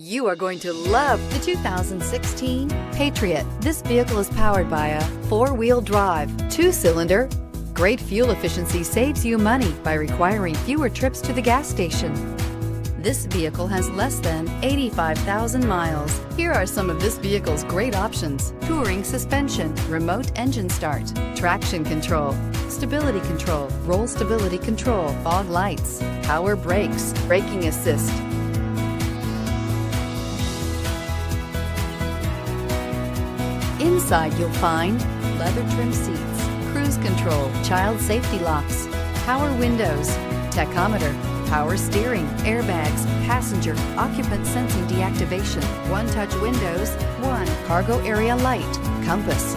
You are going to love the 2016 Patriot. This vehicle is powered by a four-wheel drive, two-cylinder. Great fuel efficiency saves you money by requiring fewer trips to the gas station. This vehicle has less than 85,000 miles. Here are some of this vehicle's great options: touring suspension, remote engine start, traction control, stability control, roll stability control, fog lights, power brakes, braking assist. Inside you'll find leather trim seats, cruise control, child safety locks, power windows, tachometer, power steering, airbags, passenger occupant sensing deactivation, one-touch windows, one cargo area light, compass.